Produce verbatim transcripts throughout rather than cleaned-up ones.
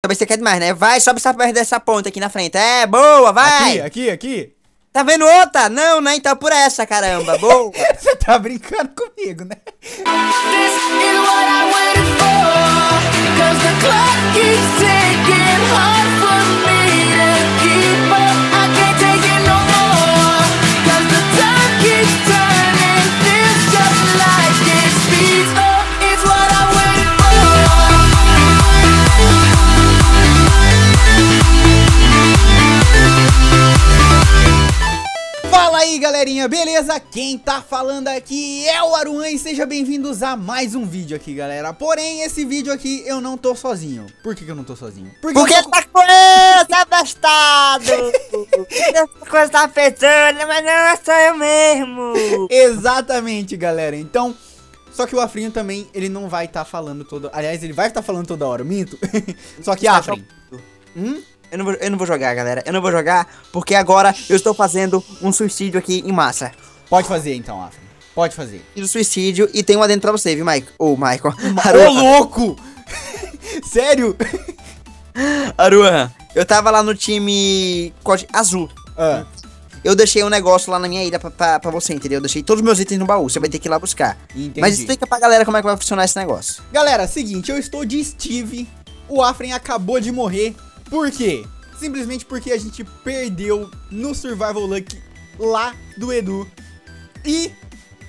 Talvez você quer demais, né? Vai, sobe essa perto dessa ponta aqui na frente. É, boa, vai! Aqui, aqui, aqui. Tá vendo outra? Não, né? Então por essa, caramba, boa. Você tá brincando comigo, né? This is what I waited for, 'cause the clock keeps ticking hard for me to keep up. I can't take it no more, 'cause the time keeps turning. This just like it speeds up. It's what I waited for. Fala aí, galerinha, beleza? Quem tá falando aqui é o Aruan e sejam bem-vindos a mais um vídeo aqui, galera. Porém, esse vídeo aqui eu não tô sozinho. Por que, que eu não tô sozinho? Porque, Porque eu tô... essa coisa, abastado! Essa coisa tá afetando, mas não é só eu mesmo! Exatamente, galera, então... Só que o Afrinho também, ele não vai estar tá falando toda... Aliás, ele vai estar tá falando toda hora, eu minto. Só que Afrinho... Hum? Eu não, vou, eu não vou jogar, galera. Eu não vou jogar, porque agora eu estou fazendo um suicídio aqui em massa. Pode fazer, então, Afra. Pode fazer. E o suicídio, e tem um adentro pra você, viu, Mike? Ô, oh, Michael. Ô, louco! Sério? Aruan, eu tava lá no time azul. Ah. Eu deixei um negócio lá na minha ilha pra, pra, pra você, entendeu? Eu deixei todos os meus itens no baú, você vai ter que ir lá buscar. Entendi. Mas explica pra galera como é que vai funcionar esse negócio. Galera, seguinte, eu estou de Steve. O Afra acabou de morrer. Por quê? Simplesmente porque a gente perdeu no Survival Luck lá do Edu. E...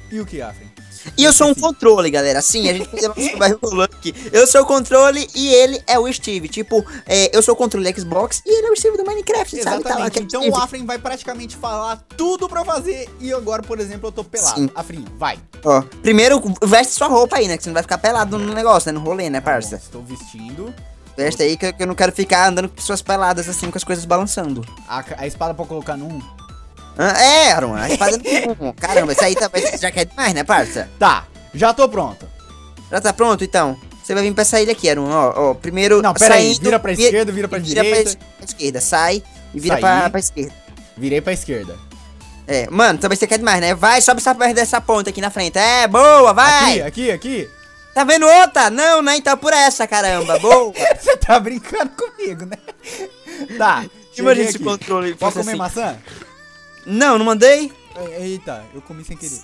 E o que, Afren? E eu sou um controle, galera. Sim, a gente perdeu no Survival Luck. Eu sou o controle e ele é o Steve. Tipo, é, eu sou o controle da Xbox e ele é o Steve do Minecraft, exatamente, sabe? Exatamente. Então o Afren vai praticamente falar tudo pra fazer. E agora, por exemplo, eu tô pelado. Afren, vai. Ó, primeiro, veste sua roupa aí, né? Que você não vai ficar pelado no negócio, né? No rolê, né, parça? Bom, estou vestindo... Veste aí que eu não quero ficar andando com pessoas peladas assim, com as coisas balançando. A, a espada pra colocar num? Ah, é, Aruan, a espada num. Caramba, isso aí tá, já quer demais, né, parça? Tá, já tô pronto. Já tá pronto, então? Você vai vir pra essa ilha aqui, Aruan, ó, ó, primeiro... Não, pera saindo, aí, vira pra esquerda, vira pra vira direita. Vira pra esquerda, sai e vira pra, pra esquerda. Virei pra esquerda. É, mano, talvez você quer demais, né? Vai, sobe essa perto dessa ponta aqui na frente. É, boa, vai! Aqui, aqui, aqui. Tá vendo outra? Não, né? Então por essa, caramba, boa. Você tá brincando comigo, né? Tá, imagina esse controle. Pode comer assim. Maçã? Não, não mandei. Eita, eu comi sem querer.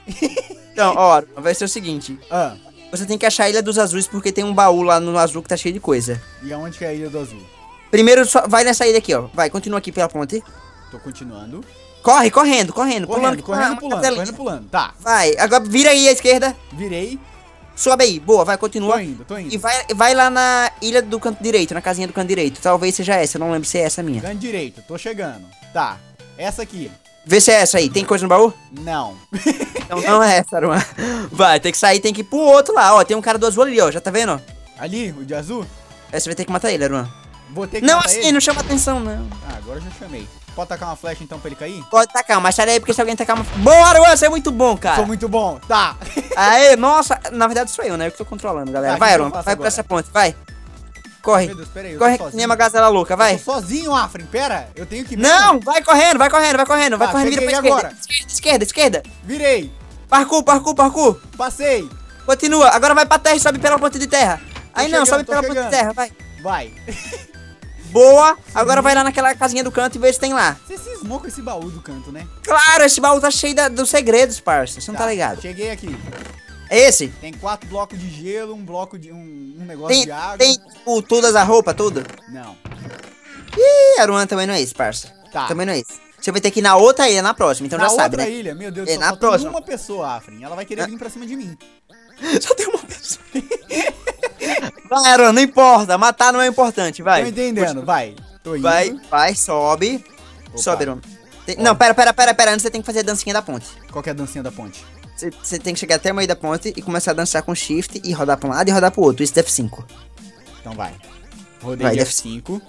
Então, ó, vai ser o seguinte. Ah. Você tem que achar a Ilha dos Azuis, porque tem um baú lá no azul que tá cheio de coisa. E aonde que é a Ilha do Azul? Primeiro, só vai nessa ilha aqui, ó. Vai, continua aqui pela ponte. Tô continuando. Corre, correndo, correndo. Correndo, pulando, correndo, pulando, correndo, pulando, pulando. Tá. Vai, agora vira aí à esquerda. Virei. Sobe aí, boa, vai, continua. Tô indo, tô indo. E vai, vai lá na ilha do canto direito, na casinha do canto direito. Talvez seja essa, eu não lembro se é essa minha. Canto direito, tô chegando. Tá, essa aqui. Vê se é essa aí, tem coisa no baú? Não. Então não é essa, Aruan. Vai, tem que sair, tem que ir pro outro lá, ó. Tem um cara do azul ali, ó, já tá vendo? Ali, o de azul? É, você vai ter que matar ele, Aruan. Vou ter que não matar assim, ele? Não chama atenção, não. Ah, agora eu já chamei. Pode tacar uma flecha então pra ele cair? Pode tacar, mas sai aí porque se alguém tacar uma... Boa, Aruan, você é muito bom, cara. Sou muito bom, tá. Aê, nossa, na verdade sou eu, né? Eu que tô controlando, galera. Tá, vai, Aruan, vai agora pra essa ponte, vai. Corre. Meu Deus, pera aí, eu corre, que nem uma gazela louca, vai. Eu tô sozinho, Afrin, pera. Eu tenho que... Não, vai correndo, vai correndo, vai correndo. Vai tá, correndo, vira pra esquerda. Agora. Esquerda, esquerda, esquerda. Virei. Parkour, parkour, parkour. Passei. Continua, agora vai pra terra e sobe pela ponte de terra. Tô aí chegando, não, sobe pela chegando. ponte de terra, vai. Vai. Boa, agora vai lá naquela casinha do canto e vê se tem lá. Você cismou com esse baú do canto, né? Claro, esse baú tá cheio da, dos segredos, parça. Você tá, não tá ligado? Cheguei aqui. É esse? Tem quatro blocos de gelo, um bloco de... um, um negócio tem, de água. Tem, tipo, todas a roupa, tudo? Não. Ih, Aruan também não é esse, parça. Tá. Também não é esse. Você vai ter que ir na outra ilha, na próxima, então na já sabe, né? Na outra ilha, meu Deus, é, só na próxima. Uma pessoa, Afrin. Ela vai querer ah. vir pra cima de mim. Só tem uma pessoa. Vai, Aruan, não importa. Matar não é importante, vai. Tô entendendo, vai. Tô indo. Vai, vai, sobe. Opa. Sobe, Aruan. Tem... Não, pera, pera, pera, pera. Antes você tem que fazer a dancinha da ponte. Qual que é a dancinha da ponte? Você, você tem que chegar até o meio da ponte e começar a dançar com shift e rodar pra um lado e rodar pro outro. Isso de F cinco. Então vai. Rodei vai, de F cinco.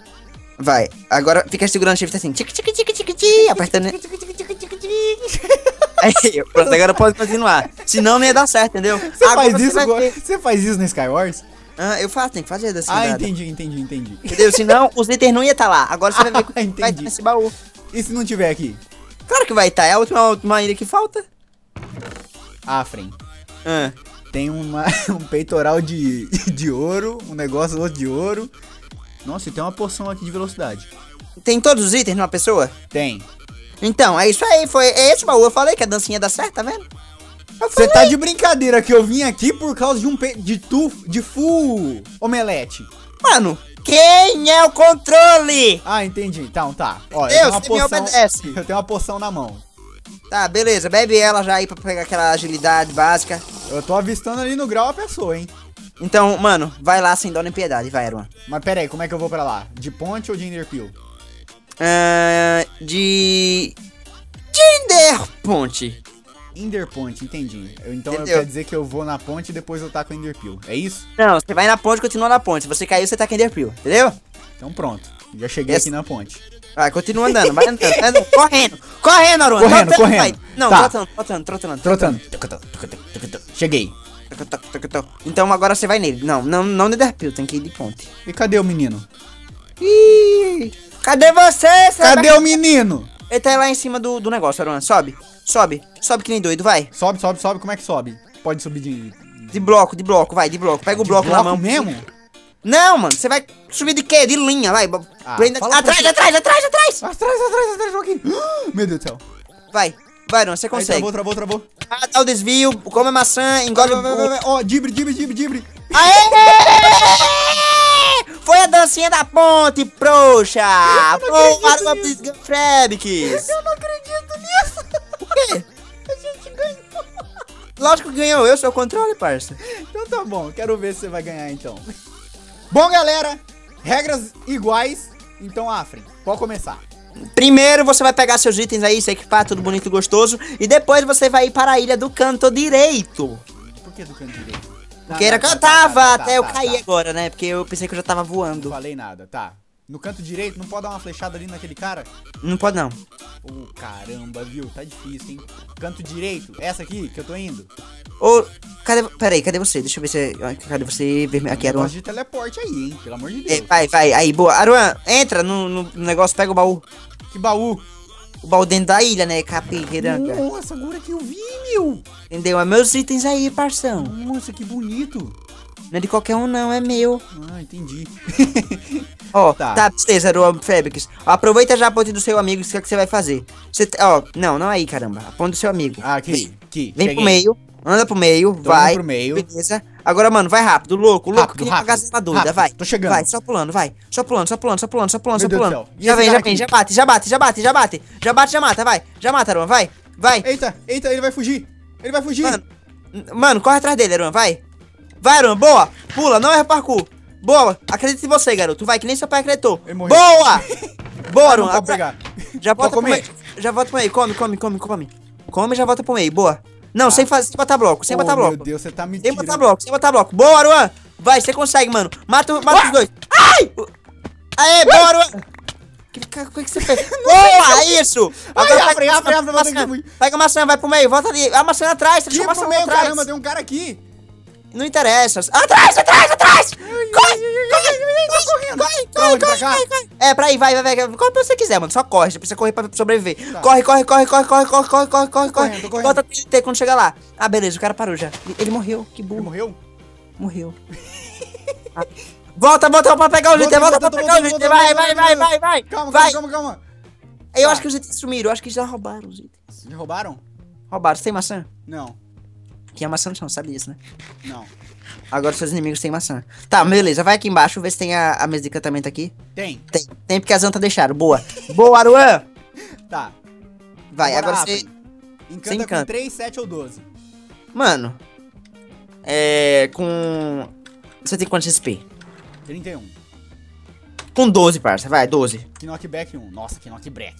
Vai. Agora fica segurando shift assim. Tic, tic, tic, tic, tic. Apertando. Aí, pronto, agora pode continuar. Senão não ia dar certo, entendeu? Você agora faz isso agora? Você faz isso no Skywars? Ah, eu faço, tem que fazer dessa. Ah, entendi, entendi, entendi. Entendeu? Senão os itens não iam estar tá lá. Agora você ah, vai ver que entendi. Vai estar nesse baú. E se não tiver aqui? Claro que vai estar. Tá. É a última, a última ilha que falta. Afrin. Ah, tem uma, um peitoral de, de ouro, um negócio outro de ouro. Nossa, e tem uma porção aqui de velocidade. Tem todos os itens numa pessoa? Tem. Então, é isso aí, foi é esse baú, eu falei que a dancinha dá certo, tá vendo? Você tá de brincadeira que eu vim aqui por causa de um pe... de tu... de full omelete. Mano, quem é o controle? Ah, entendi, então tá. Ó, eu, eu, tenho uma porção... eu tenho uma poção na mão. Tá, beleza, bebe ela já aí pra pegar aquela agilidade básica. Eu tô avistando ali no grau a pessoa, hein. Então, mano, vai lá sem dó nem piedade, vai, Aruan. Mas pera aí, como é que eu vou pra lá? De ponte ou de enderpeel? Uh, de... de enderponte. Enderponte, entendi. Então eu quero dizer que eu vou na ponte e depois eu taco o enderpeel, é isso? Não, você vai na ponte e continua na ponte. Se você caiu, você taca o enderpeel, entendeu? Então pronto, já cheguei Essa... aqui na ponte. Vai, continua andando, vai andando, andando. Correndo, correndo, Aruan. Correndo, trotando, correndo. Vai. Não, tá. trotando, trotando, trotando. Trotando. Cheguei. Então agora você vai nele. Não, não, não no enderpeel, tem que ir de ponte. E cadê o menino? Ih, cadê você? Você cadê vai... o menino? Ele tá lá em cima do, do negócio, Aruan, sobe. Sobe, sobe que nem doido, vai. Sobe, sobe, sobe, como é que sobe? Pode subir de... De bloco, de bloco, vai, de bloco. Pega o bloco, bloco na mão. Mesmo? Não, mano, você vai subir de quê? De linha, vai. Ah, Prenda... atrás, atrás, atrás, atrás, atrás. Atrás, atrás, atrás, Joaquim. Meu Deus do céu. Vai, vai, não, você consegue. Aí, travou, travou, travou. Ah, tá o desvio, come a maçã, engole o... Ó, dibre, dibre, dibre, dibre. Aê! Foi a dancinha da ponte, proxa. Eu não Pô, acredito nisso. Fredix. Eu não acredito nisso. A gente ganhou. Lógico que ganhou eu, seu controle, parça. Então tá bom, quero ver se você vai ganhar então. Bom, galera, regras iguais. Então, Afrim, pode começar. Primeiro você vai pegar seus itens aí, se equipar, tudo bonito e gostoso. E depois você vai ir para a ilha do canto direito. Por que do canto direito? Porque era que eu tava, até eu caí agora, né? Porque eu pensei que eu já tava voando. Não falei nada, tá. No canto direito, não pode dar uma flechada ali naquele cara? Não pode não. Ô, oh, caramba, viu? Tá difícil, hein? Canto direito, essa aqui que eu tô indo. Ô, oh, cadê... Peraí, cadê você? Deixa eu ver se... Cadê você? Vermelho aqui, Aruan. De teleporte aí, hein? Pelo amor de Deus. É, vai, vai. Aí, boa. Aruan, entra no, no negócio, pega o baú. Que baú? O baú dentro da ilha, né? Capiranga. Nossa, agora que eu vi, meu. Entendeu? É meus itens aí, parção. Nossa, que bonito. Não é de qualquer um, não. É meu. Ah, entendi. Ó, oh, tá. Tá, beleza, Aruan Felix. Aproveita já a ponte do seu amigo, isso que é que você vai fazer. Você, ó, não, não aí, caramba. A ponte do seu amigo. Ah, aqui, aqui. Vem cheguei. Pro meio, anda pro meio, tô vai. Pro meio. Beleza. Agora, mano, vai rápido, louco, louco. Rápido, que rápido, gazela doida, rápido, vai. Tô chegando. Vai, só pulando, vai. Só pulando, só pulando, só pulando, só pulando, só pulando. Já vem, já vem, já bate, já bate, já bate, já bate. Já bate, já mata, vai. Já mata, Aruan, vai. Vai. Eita, eita, ele vai fugir. Ele vai fugir. Mano, mano corre atrás dele, Aruan, vai. Vai, Aruan, boa. Pula, não erra parkour. Boa! Acredita em você, garoto. Vai que nem seu pai acreditou. Boa! Boa, Aruan. Ah, pegar. Já volta pro meio. Já volta pro meio. Come, come, come, come. Come e já volta pro meio. Boa. Não, ah. sem, fazer, sem botar bloco. Sem oh, botar bloco. Meu Deus, você tá me Sem tirando. botar bloco. Sem botar bloco. Boa, Aruan. Vai, você consegue, mano. Mata, mata ah. os dois. Ai! Aê, boa, Aruan. O que, que você fez? Boa, isso! Agora Ai, abre, abre, abre, abre, abre. Pega a maçã, vai pro meio. Volta ali. A maçã atrás. Você deixa pro meio, atrás. Caramba, tem um cara aqui. Não interessa. Atrás, atrás, atrás! Corre! Corre! Corre! Corre! Corre! Corre! Corre! É, pra aí, vai, vai, vai. Corre pra você quiser, mano. Só corre, você precisa correr pra sobreviver. Corre, corre, corre, corre, corre, corre, corre, corre, corre, corre. Bota T N T quando chegar lá. Ah, beleza, o cara parou já. Ele morreu, que burro. Morreu? Morreu. Volta, volta pra pegar o G T, volta pra pegar o G T. Vai, vai, vai, vai, vai. Calma, calma, calma. Eu acho que os itens sumiram, eu acho que já roubaram os itens. Já roubaram? Roubaram. Você tem maçã? Não. Aqui é maçã no chão, sabe disso, né? Não. Agora seus inimigos têm maçã. Tá, beleza, vai aqui embaixo, vê se tem a, a mesa de encantamento aqui. Tem. Tem, tem porque as anta deixaram. Boa. Boa, Aruan. Tá. Vai, Bora agora você... Encanta, você encanta com três, sete ou doze. Mano, é... com... Você tem quantos X P? trinta e um. Com doze, parça, vai, doze. Knockback um. Nossa, que knockback.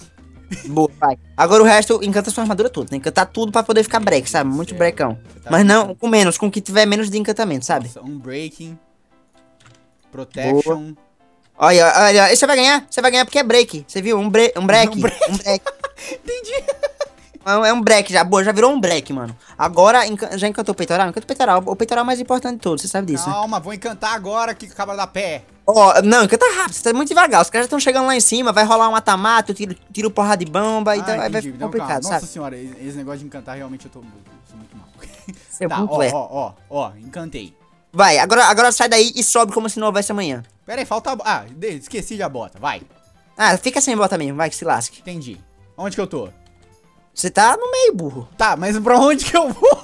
Boa, vai. Agora o resto encanta sua armadura toda. Tem que encantar tudo pra poder ficar break, sabe? Muito é, brecão. Tá Mas não com menos, com que tiver menos de encantamento, sabe? Nossa, um breaking. Protection. Boa. Olha, olha, você vai ganhar? Você vai ganhar porque é break. Você viu? Um, bre um break. Um break. Um break. Entendi. É um break já, boa, já virou um break, mano. Agora enca já encantou o peitoral? Encanta o peitoral. O peitoral é o mais importante de todos, você sabe disso. Calma, né? Vou encantar agora que acaba da pé. Ó, oh, não, encanta rápido, você tá muito devagar. Os caras já estão chegando lá em cima, vai rolar um atamato, tiro, tiro porrada de bomba, ah, então entendi. Vai ficar complicado, não, sabe? Nossa senhora, esse negócio de encantar realmente eu tô eu muito mal. Tá, ó, ó, ó, ó, encantei. Vai, agora, agora sai daí e sobe como se não houvesse amanhã. Pera aí, falta a bota. Ah, esqueci de a bota, vai. Ah, fica sem bota mesmo, vai que se lasque. Entendi. Onde que eu tô? Você tá no meio, burro. Tá, mas pra onde que eu vou?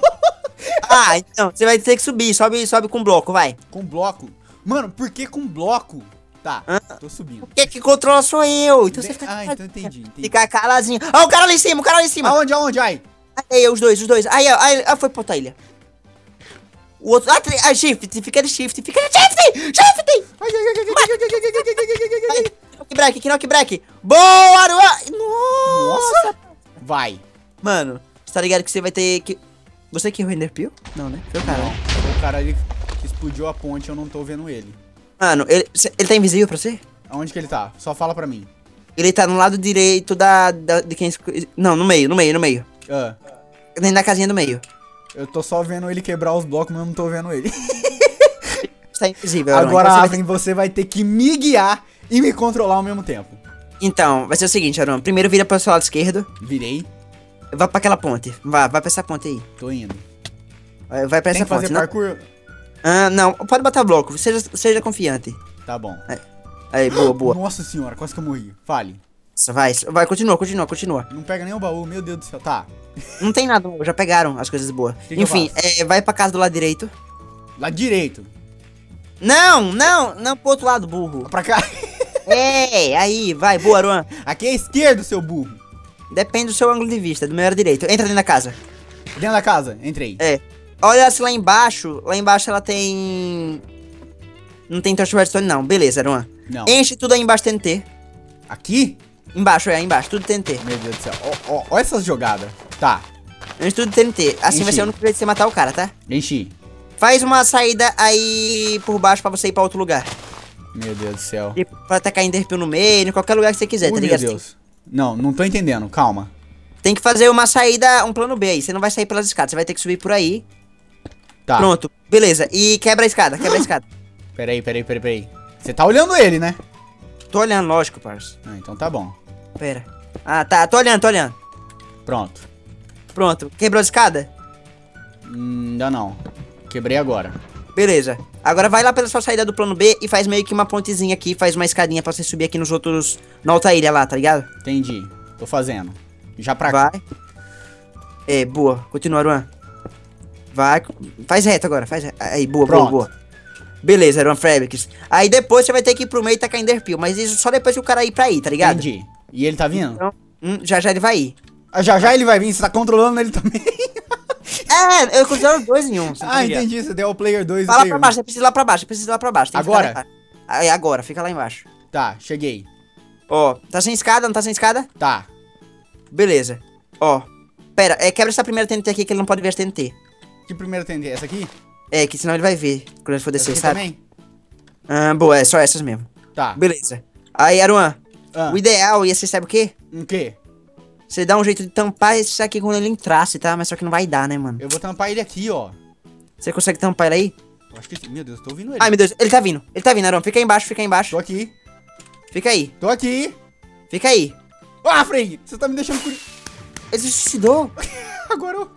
Ah, então, você vai ter que subir. Sobe, sobe com bloco, vai. Com bloco? Mano, por que com bloco? Tá, ah, tô subindo. Porque que controla sou eu. Então de... você fica... Ah, então entendi, entendi. Fica caladinho. Ah, o cara lá em cima, o cara lá em cima. Aonde, aonde, ai? Aí, os dois, os dois. Aí, aí, aí foi pra outra ilha. O outro... Ah, tem... ah, shift, fica de shift, fica de shift, shift! Ai, ai, ai, ai, ai, ai, knock break, knock break. Boa, Aruan! Nossa! Nossa! Vai. Mano, você tá ligado que você vai ter que... Você que é o Render Pill? Não, né? Foi o cara. Foi o cara ali que explodiu a ponte, eu não tô vendo ele. Mano, ele, ele tá invisível pra você? Aonde que ele tá? Só fala pra mim. Ele tá no lado direito da... da de quem... Não, no meio, no meio, no meio. Ah. Nem na casinha do meio. Eu tô só vendo ele quebrar os blocos, mas eu não tô vendo ele. Tá invisível. Agora, Aruan, você vai ter que me guiar e me controlar ao mesmo tempo. Então, vai ser o seguinte, Aruan. Primeiro vira pro seu lado esquerdo. Virei. Vai pra aquela ponte. Vai, vai pra essa ponte aí. Tô indo. Vai, vai pra essa ponte. Tem que fazer parkour? Ah, não. Pode botar bloco. Seja, seja confiante. Tá bom. Aí, aí boa, boa. Nossa senhora, quase que eu morri. Fale. Vai, vai, continua, continua, continua. Não pega nem o baú, meu Deus do céu. Tá. Não tem nada, já pegaram as coisas boas. Que que Enfim, é, vai pra casa do lado direito. Lado direito? Não, não, não pro outro lado, burro. Pra cá. É, aí, vai, boa, Aruan. Aqui é esquerdo, seu burro. Depende do seu ângulo de vista, do meu era direito. Entra dentro da casa. Dentro da casa? Entrei. É. Olha se lá embaixo, lá embaixo ela tem... Não tem tocha redstone não, beleza, Aruan. Não. Enche tudo aí embaixo de T N T. Aqui? Embaixo, é, embaixo, tudo T N T. Meu Deus do céu, ó, ó, essas jogadas. Tá. Enche tudo T N T, assim Enchi. Vai ser o único jeito de você matar o cara, tá? Enchi. Faz uma saída aí por baixo pra você ir pra outro lugar. Meu Deus do céu. E pra atacar enderpeel no meio, em qualquer lugar que você quiser, Ui, tá ligado? Meu Deus. Não, não tô entendendo, calma. Tem que fazer uma saída, um plano B aí. Você não vai sair pelas escadas, você vai ter que subir por aí. Tá. Pronto, beleza. E quebra a escada, quebra a escada. Peraí, peraí, peraí, peraí. Você tá olhando ele, né? Tô olhando, lógico, parça. Ah, então tá bom. Pera. Ah, tá, tô olhando, tô olhando. Pronto. Pronto, quebrou a escada? Hum, ainda não. Quebrei agora. Beleza. Agora vai lá pela sua saída do plano B e faz meio que uma pontezinha aqui, faz uma escadinha pra você subir aqui nos outros... Na outra ilha lá, tá ligado? Entendi. Tô fazendo. Já pra cá. Vai. É, boa. Continua, Aruan. Vai. Faz reto agora, faz reto. Aí, boa, Pronto. boa, boa. Beleza, Aruan Felix. Aí depois você vai ter que ir pro meio e tacar enderpeel, mas isso só depois que o cara ir pra aí, tá ligado? Entendi. E ele tá vindo? Então, hum, já já ele vai ir. Ah, já já ele vai vir, você tá controlando ele também? É, eu considero dois em um. Ah, entendi, você deu o player dois e Fala pra baixo, você precisa ir lá pra baixo, você precisa ir lá pra baixo. Tem agora? Que lá Aí, agora, fica lá embaixo. Tá, cheguei. Ó, tá sem escada, não tá sem escada? Tá. Beleza. Ó, pera, é, quebra essa primeira T N T aqui que ele não pode ver as T N T. Que primeira T N T? Essa aqui? É, que senão ele vai ver quando ele for descer, sabe? Também? Ah, boa, é só essas mesmo. Tá. Beleza. Aí, Aruan, ah. o ideal ia ser, sabe o quê? O quê? Você dá um jeito de tampar esse aqui quando ele entrasse, tá? Mas só que não vai dar, né, mano? Eu vou tampar ele aqui, ó. Você consegue tampar ele aí? Eu acho que sim. Meu Deus, eu tô ouvindo ele. Ai, meu Deus. Ele tá vindo. Ele tá vindo, Aruan. Fica aí embaixo, fica aí embaixo. Tô aqui. Fica aí. Tô aqui. Fica aí. Ah, Frei! Você tá me deixando curioso. Ele se suicidou. Agora eu...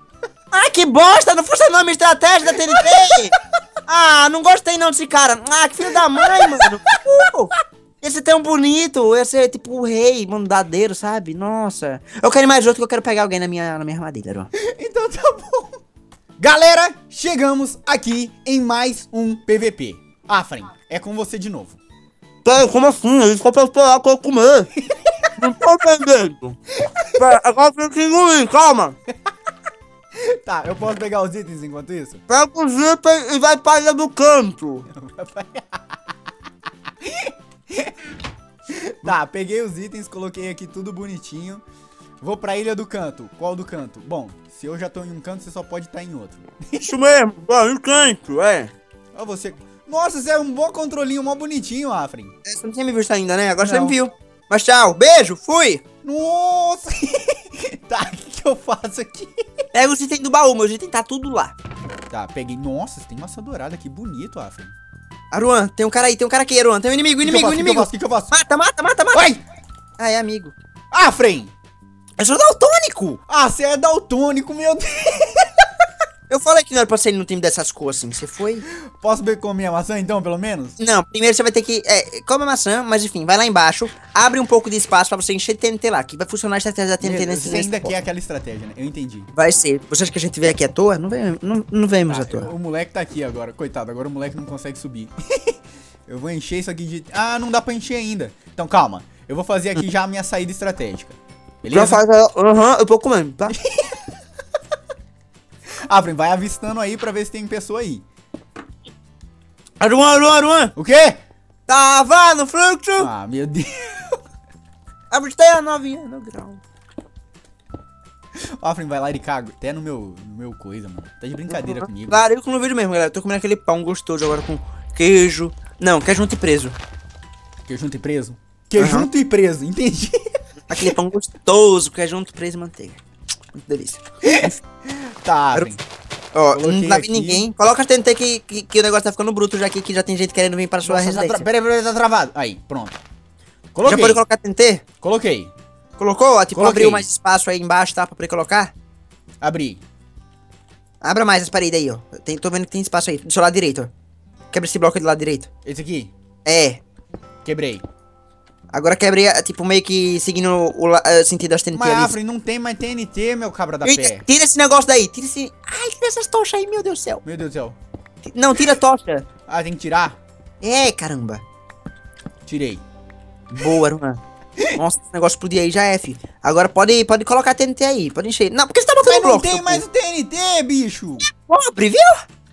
Ah, que bosta! Não funcionou a minha estratégia da T N T! Ah, não gostei não desse cara. Ah, que filho da mãe, mano. Uh! Esse é tão bonito, esse é tipo o rei mandadeiro, sabe? Nossa. Eu quero ir mais outro que eu quero pegar alguém na minha, na minha armadilha, Aruan. Então tá bom. Galera, chegamos aqui em mais um P V P. Afren, é com você de novo. Pera, como assim? Ele ficou pra falar que eu comer. Não tô entendendo. Pera, agora eu tenho que calma. Tá, eu posso pegar os itens enquanto isso? Pega os itens e vai pra ilha do canto. Tá, peguei os itens, coloquei aqui tudo bonitinho. Vou pra ilha do canto. Qual do canto? Bom, se eu já tô em um canto, você só pode estar em outro. Isso mesmo, vai no canto, é. Ó, você... Nossa, você é um bom controlinho, mó bonitinho, Afren. É, você não tinha me visto ainda, né? Agora não. Você me viu. Mas tchau, beijo, fui. Nossa. Tá, o que, que eu faço aqui? Pega os itens do baú, meus itens tá tudo lá. Tá, peguei. Nossa, tem maçã dourada, que bonito, Afren. Aruan, tem um cara aí, tem um cara aqui, Aruan. Tem um inimigo, inimigo, inimigo. O que, que eu faço? Mata, mata, mata, mata. Ai! Ah, é amigo. Afren! Eu sou daltônico. Ah, você é daltônico, meu Deus. Eu falei que não era pra sair no time dessas coisas assim, você foi? Posso comer a maçã então, pelo menos? Não, primeiro você vai ter que... É, come a maçã, mas enfim, vai lá embaixo, abre um pouco de espaço pra você encher T N T lá, que vai funcionar a estratégia da T N T nesse... Você ainda quer aquela estratégia, né? Eu entendi. Vai ser. Você acha que a gente veio aqui à toa? Não vem, não, não vemos ah, à toa. O moleque tá aqui agora, coitado, agora o moleque não consegue subir. Eu vou encher isso aqui de... Ah, não dá pra encher ainda. Então calma, eu vou fazer aqui já a minha saída estratégica. Beleza? Aham, eu tô comendo, tá? Afrim, vai avistando aí pra ver se tem pessoa aí. Aruan, Aruan, Aruan! O quê? Tava no fluxo! Ah, meu Deus! Avistei a novinha no grau. Afrim, vai lá e caga até no meu, no meu coisa, mano. Tá de brincadeira uhum. comigo. Claro, eu que não vejo mesmo, galera. Eu tô comendo aquele pão gostoso agora com queijo. Não, queijo e preso. Queijo e preso? Queijo uhum. e preso, entendi. Aquele pão gostoso, queijo e preso e manteiga. Muito delícia. Tá, ó, não tá vindo ninguém. Coloca a T N T que, que, que o negócio tá ficando bruto já aqui, que já tem gente querendo vir pra sua residência. Tá tra... Peraí, peraí, tá travado. Aí, pronto. Coloquei. Já pode colocar a T N T? Coloquei. Colocou? Ó, tipo, Coloquei. abriu mais espaço aí embaixo, tá? Pra poder colocar? Abri. Abra mais as paredes aí, ó. Tem, tô vendo que tem espaço aí. Do seu lado direito, ó. Quebra esse bloco aí do lado direito. Esse aqui? É. Quebrei. Agora quebrei, tipo, meio que seguindo o, o, o sentido das T N T. Mas, Afrem, não tem mais T N T, meu cabra da pé. Tira esse negócio daí, tira esse... Ai, tira essas tochas aí, meu Deus do céu. Meu Deus do céu. Não, tira a tocha. Ah, tem que tirar? É, caramba. Tirei. Boa, Aruan. Nossa, esse negócio explodir aí já é, fi. Agora pode, pode colocar T N T aí, pode encher. Não, porque você tá botando Mas não bloco, tem mais o T N T, bicho. É pobre, viu?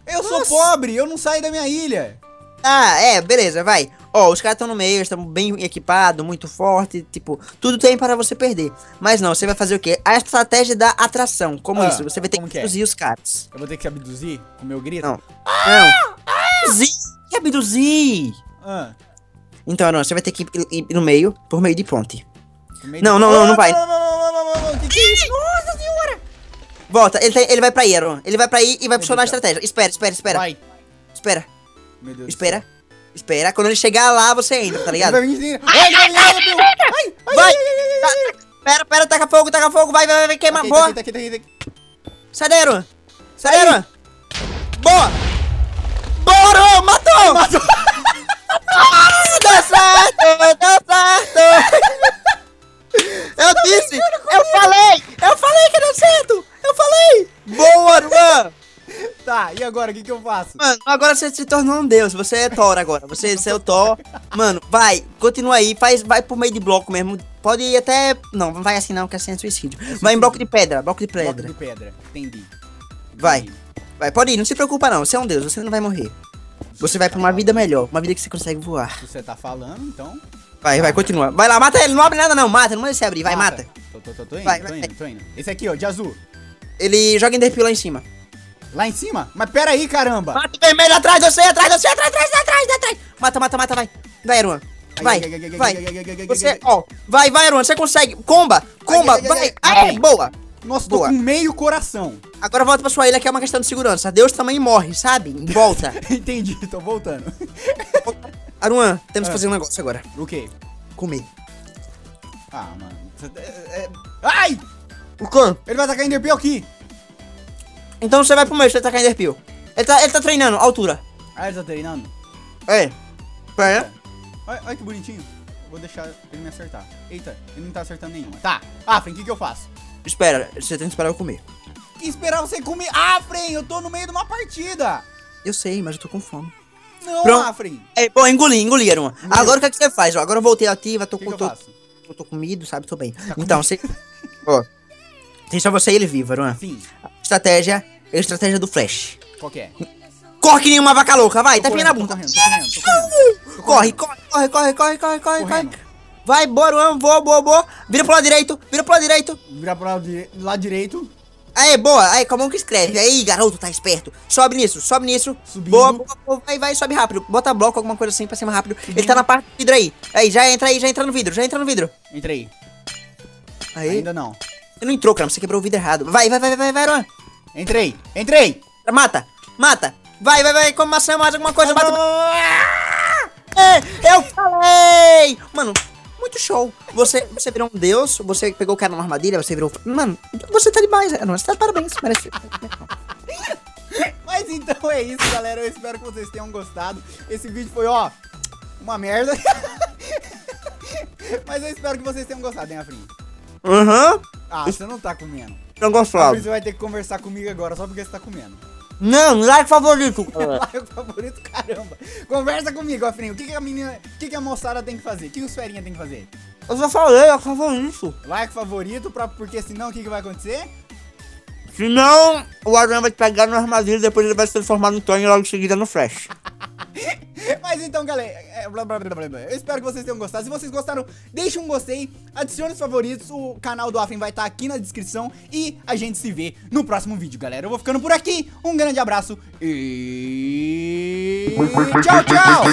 Eu Nossa. sou pobre, eu não saio da minha ilha. Ah, é, beleza, vai. Ó, oh, os caras estão no meio, estão bem equipados, muito forte, tipo, tudo tem para você perder. Mas não, você vai fazer o quê? A estratégia da atração, como ah, isso? Você vai ter que abduzir é? os caras. Eu vou ter que abduzir com o meu grito? Não. Ah, não. Ah, abduzir! Abduzir! Ah. Então, não, você vai ter que ir no meio, por meio de ponte. Meio não, de... não, não, ah, não vai. Não, não, não, não, não, não. Que que é isso? Nossa senhora! Volta, ele, tem, ele vai pra aí, Aruan. Ele vai pra aí e vai funcionar a estratégia. Espera, espera, espera. Vai. Espera. Meu Deus espera. Deus. Espera, quando ele chegar lá, você entra, tá ligado? Vai, vai, pera, pera, taca fogo, taca fogo, vai, vai, vai, queima, boa. Sai daí, Aruan. Sai daí, Aruan. Boa. Bora, matou. Matou. Deu certo, deu certo. Eu disse, eu falei, eu falei que deu certo, eu falei. Boa, Aruan. Tá, e agora, o que que eu faço? Mano, agora você se tornou um deus, você é Thor agora, você, você é o Thor. Mano, vai, continua aí, faz, vai pro meio de bloco mesmo, pode ir até... Não, não vai assim não, que assim é suicídio. É suicídio. Vai em bloco de pedra, bloco de pedra. Bloco de pedra, entendi. entendi. Vai, vai, pode ir, não se preocupa não, você é um deus, você não vai morrer. Você vai pra uma vida melhor, uma vida que você consegue voar. Você tá falando, então... Vai, vai, continua. Vai lá, mata ele, não abre nada não, mata, não manda você abrir, vai, mata. mata. Tô, tô, tô, tô indo, vai, tô, vai. Indo, tô indo. Esse aqui, ó, de azul. Ele joga enderpeel lá em cima. Lá em cima? Mas pera aí, caramba! Mata o vermelho atrás, eu sei, atrás, eu sei, atrás, atrás, atrás, atrás! Mata, mata, mata, vai! Vai, Aruan! Vai! Vai! Você, ó! Vai, vai, Aruan, você consegue! Comba! Comba! Vai! Ai, boa! Nossa, tô boa. com meio coração! Agora volta pra sua ilha, que é uma questão de segurança. Deus também morre, sabe? Volta! Entendi, tô voltando. Aruan, temos ah. que fazer um negócio agora. O quê? Comer. Ah, mano. É... Ai! O cão! Ele vai atacar enderpeel aqui! Então você vai pro meio, você tá caindo enderpeel. Ele tá, ele tá treinando, altura. Ah, ele tá treinando? É. Pera. Olha, olha que bonitinho. Vou deixar ele me acertar. Eita, ele não tá acertando nenhuma. Tá, Afrem, o que que eu faço? Espera, você tem que esperar eu comer. Que esperar você comer? Afrem, eu tô no meio de uma partida. Eu sei, mas eu tô com fome. Não, Pronto. Afrem. É, bom, engoli, engoli, Aruan. Agora o que é que você faz? Ó, agora eu voltei ativa, tô com... Eu, eu tô comido, sabe? Tô bem. Tá então, você... Ó. Tem só você e ele vivo, Aruan. Sim. Estratégia... É a estratégia do Flash. Qual que é? Corre que nem uma vaca louca, vai, tá pegando a bunda. Corre, corre, corre, corre, corre, corre, corre, corre. Vai, bora, boa, boa, boa. Vira pro lado direito, vira pro lado direito. Vira pro lado, dire... lado direito. Aí, boa, aí, como é que escreve? Aí, garoto, tá esperto. Sobe nisso, sobe nisso. Subindo. Boa, boa, boa, vai, vai, sobe rápido. Bota bloco, alguma coisa assim pra cima rápido. Subindo. Ele tá na parte do vidro aí. Aí, já entra aí, já entra no vidro, já entra no vidro. Entra aí. Aí. Ainda não. Você não entrou, cara, você quebrou o vidro errado. Vai, vai, vai, vai, vai, vai. Entrei, entrei! Mata, mata! Vai, vai, vai, come maçã, mais alguma coisa, mata! É, eu falei! Mano, muito show! Você, você virou um deus, você pegou o cara numa armadilha, você virou... Mano, você tá demais, não, você tá de parabéns, merece... Mas então é isso, galera. Eu espero que vocês tenham gostado. Esse vídeo foi, ó, uma merda. Mas eu espero que vocês tenham gostado, hein, Afrim? Aham. Uhum. Ah, você não tá comendo. Tô gostado. Você vai ter que conversar comigo agora, só porque você tá comendo. Não, like favorito. Like favorito, caramba. Conversa comigo, Afrim. O que, que a menina, o que, que a moçada tem que fazer? O que os ferinhas tem que fazer? Eu já falei, like favorito. Like favorito, pra, porque senão o que, que vai acontecer? Senão, o Aruan vai te pegar no armadilho e depois ele vai se transformar no Tony e logo em seguida no Flash. Mas então, galera, eu espero que vocês tenham gostado. Se vocês gostaram, deixa um gostei, adicione os favoritos. O canal do AFREIM vai estar aqui na descrição. E a gente se vê no próximo vídeo, galera. Eu vou ficando por aqui. Um grande abraço e... tchau, tchau!